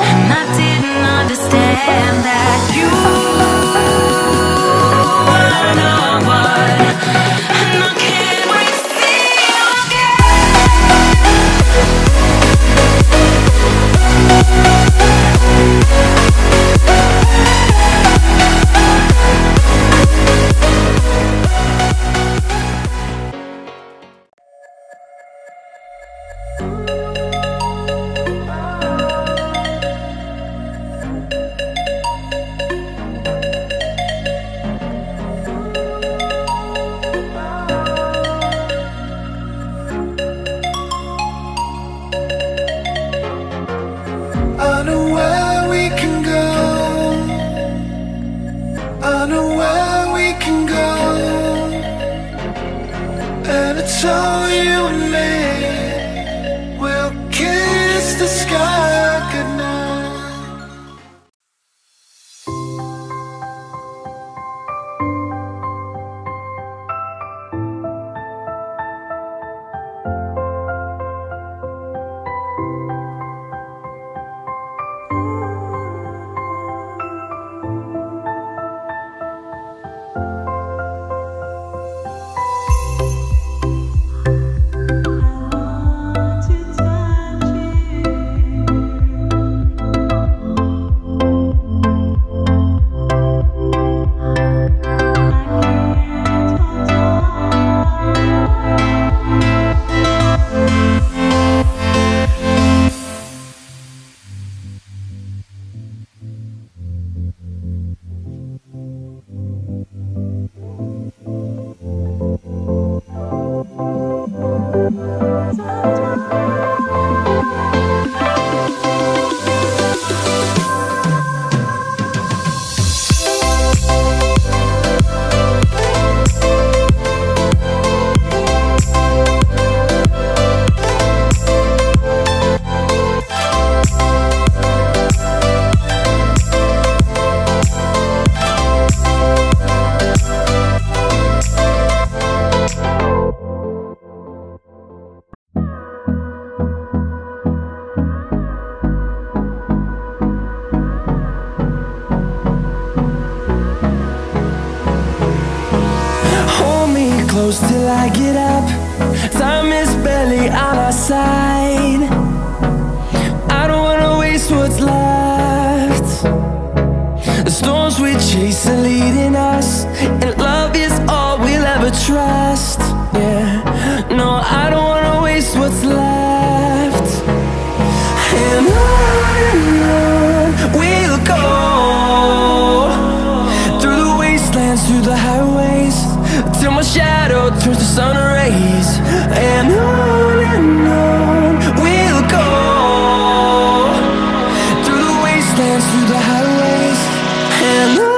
And I didn't understand that you were no one, and I can't wait to see you again. So you and me will kiss the sky till I get up. Time is barely on our side. I don't wanna waste what's left. The storms we chase are leading us, and love is all we'll ever trust. Yeah, no, I don't wanna waste what's left. And we'll go through the wastelands, through the highways, till my shadow turns to sun rays. And on we'll go, through the wastelands, through the highways. And on